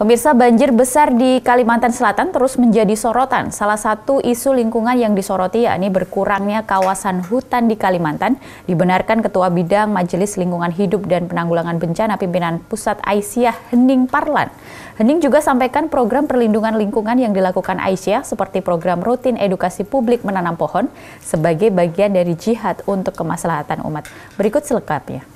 Pemirsa, banjir besar di Kalimantan Selatan terus menjadi sorotan. Salah satu isu lingkungan yang disoroti yakni berkurangnya kawasan hutan di Kalimantan dibenarkan Ketua Bidang Majelis Lingkungan Hidup dan Penanggulangan Bencana Pimpinan Pusat Aisyiyah, Hening Parlan. Hening juga sampaikan program perlindungan lingkungan yang dilakukan Aisyiyah seperti program rutin edukasi publik menanam pohon sebagai bagian dari jihad untuk kemaslahatan umat. Berikut selengkapnya.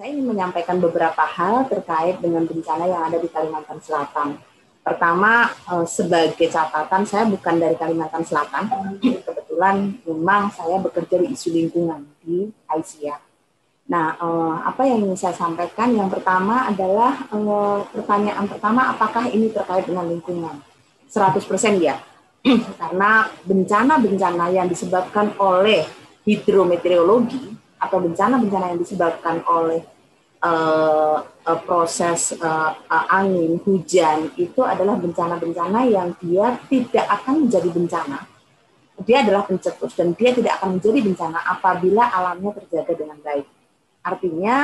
Saya ingin menyampaikan beberapa hal terkait dengan bencana yang ada di Kalimantan Selatan. Pertama, sebagai catatan, saya bukan dari Kalimantan Selatan. Kebetulan memang saya bekerja di isu lingkungan di Aisyiyah. Nah, apa yang ingin saya sampaikan? Yang pertama adalah, pertanyaan pertama, apakah ini terkait dengan lingkungan? 100% ya. Karena bencana-bencana yang disebabkan oleh hidrometeorologi atau bencana-bencana yang disebabkan oleh proses angin, hujan, itu adalah bencana-bencana yang dia tidak akan menjadi bencana. Dia adalah pencetus dan dia tidak akan menjadi bencana apabila alamnya terjaga dengan baik. Artinya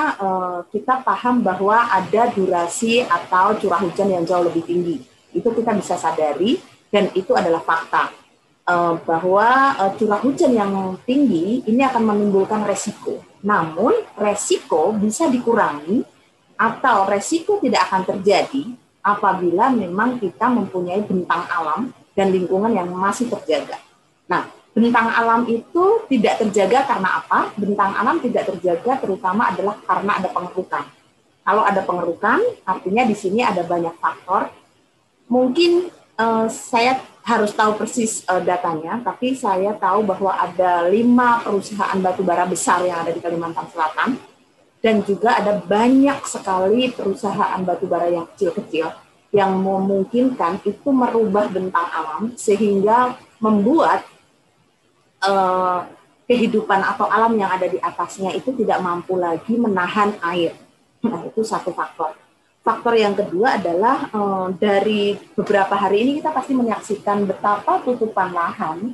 kita paham bahwa ada durasi atau curah hujan yang jauh lebih tinggi. Itu kita bisa sadari dan itu adalah fakta. Bahwa curah hujan yang tinggi ini akan menimbulkan resiko. Namun resiko bisa dikurangi atau resiko tidak akan terjadi apabila memang kita mempunyai bentang alam dan lingkungan yang masih terjaga. Nah, bentang alam itu tidak terjaga karena apa? Bentang alam tidak terjaga terutama adalah karena ada pengerukan. Kalau ada pengerukan, artinya di sini ada banyak faktor. Mungkin saya harus tahu persis datanya, tapi saya tahu bahwa ada 5 perusahaan batubara besar yang ada di Kalimantan Selatan, dan juga ada banyak sekali perusahaan batubara yang kecil-kecil yang memungkinkan itu merubah bentang alam sehingga membuat kehidupan atau alam yang ada di atasnya itu tidak mampu lagi menahan air. Nah, itu satu faktor. Faktor yang kedua adalah dari beberapa hari ini kita pasti menyaksikan betapa tutupan lahan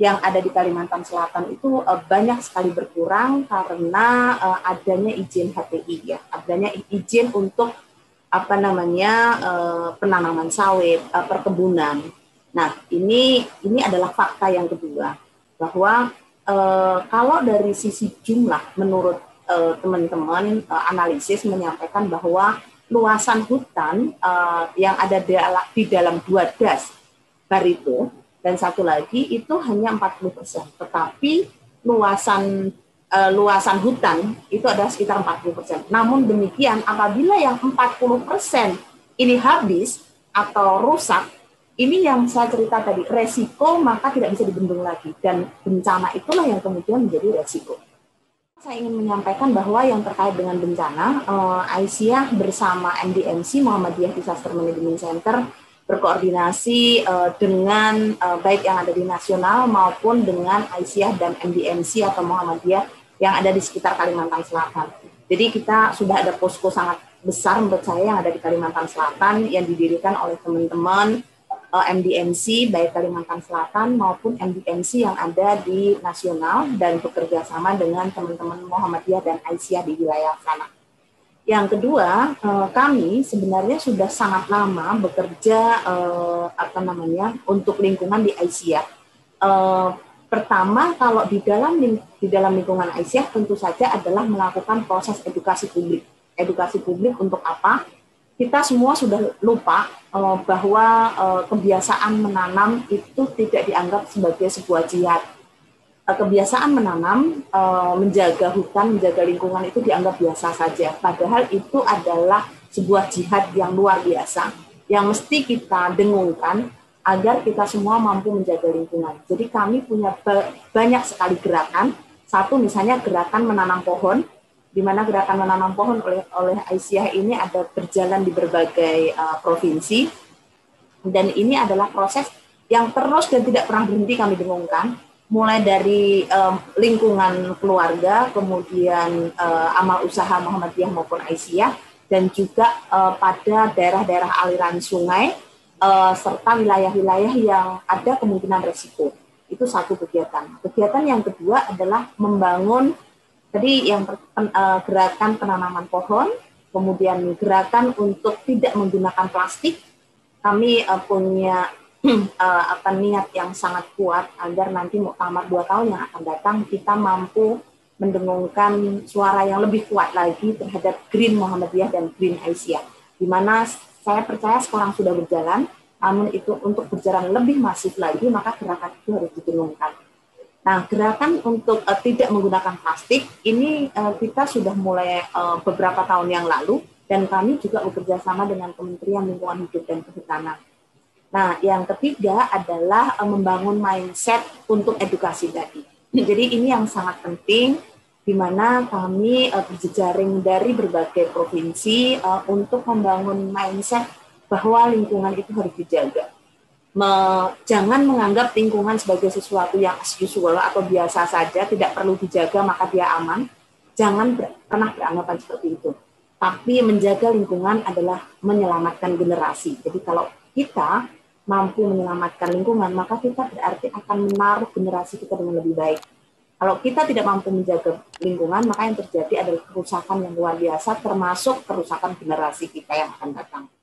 yang ada di Kalimantan Selatan itu banyak sekali berkurang karena adanya izin HTI, ya, adanya izin untuk apa namanya penanaman sawit, perkebunan. Nah, ini adalah fakta yang kedua bahwa kalau dari sisi jumlah menurut teman-teman analisis menyampaikan bahwa luasan hutan yang ada di dalam 2 das barito dan satu lagi itu hanya 40%, tetapi luasan hutan itu adalah sekitar 40%. Namun demikian, apabila yang 40% ini habis atau rusak, ini yang saya cerita tadi, resiko maka tidak bisa dibendung lagi, dan bencana itulah yang kemudian menjadi resiko. Saya ingin menyampaikan bahwa yang terkait dengan bencana, Aisyiyah bersama MDMC, Muhammadiyah Disaster Management Center, berkoordinasi dengan baik yang ada di nasional maupun dengan Aisyiyah dan MDMC atau Muhammadiyah yang ada di sekitar Kalimantan Selatan. Jadi kita sudah ada posko sangat besar menurut saya yang ada di Kalimantan Selatan yang didirikan oleh teman-teman MDMC baik Kalimantan Selatan maupun MDMC yang ada di nasional dan bekerja sama dengan teman-teman Muhammadiyah dan Aisyiyah di wilayah sana. Yang kedua, kami sebenarnya sudah sangat lama bekerja untuk lingkungan di Aisyiyah. Pertama, kalau di dalam lingkungan Aisyiyah tentu saja adalah melakukan proses edukasi publik. Edukasi publik untuk apa? Kita semua sudah lupa bahwa kebiasaan menanam itu tidak dianggap sebagai sebuah jihad. Kebiasaan menanam, menjaga hutan, menjaga lingkungan itu dianggap biasa saja. Padahal itu adalah sebuah jihad yang luar biasa, yang mesti kita dengungkan agar kita semua mampu menjaga lingkungan. Jadi kami punya banyak sekali gerakan. Satu misalnya gerakan menanam pohon, di mana gerakan menanam pohon oleh Aisyiyah ini ada berjalan di berbagai provinsi, dan ini adalah proses yang terus dan tidak pernah berhenti kami dengungkan, mulai dari lingkungan keluarga, kemudian amal usaha Muhammadiyah maupun Aisyiyah, dan juga pada daerah-daerah aliran sungai, serta wilayah-wilayah yang ada kemungkinan resiko. Itu satu kegiatan. Kegiatan yang kedua adalah membangun. Tadi yang gerakan penanaman pohon, Kemudian gerakan untuk tidak menggunakan plastik, kami punya niat yang sangat kuat agar nanti muktamar 2 tahun yang akan datang kita mampu mendengungkan suara yang lebih kuat lagi terhadap Green Muhammadiyah dan Green Asia, di mana saya percaya sekarang sudah berjalan, namun itu untuk berjalan lebih masif lagi maka gerakan itu harus didengungkan. Nah, gerakan untuk tidak menggunakan plastik ini kita sudah mulai beberapa tahun yang lalu, dan kami juga bekerja sama dengan Kementerian Lingkungan Hidup dan Kehutanan. Nah, yang ketiga adalah membangun mindset untuk edukasi tadi. Jadi ini yang sangat penting, di mana kami berjejaring dari berbagai provinsi untuk membangun mindset bahwa lingkungan itu harus dijaga. Jangan menganggap lingkungan sebagai sesuatu yang as usual atau biasa saja, tidak perlu dijaga maka dia aman. Jangan pernah beranggapan seperti itu. Tapi menjaga lingkungan adalah menyelamatkan generasi. Jadi kalau kita mampu menyelamatkan lingkungan, maka kita berarti akan menaruh generasi kita dengan lebih baik. Kalau kita tidak mampu menjaga lingkungan, maka yang terjadi adalah kerusakan yang luar biasa, termasuk kerusakan generasi kita yang akan datang.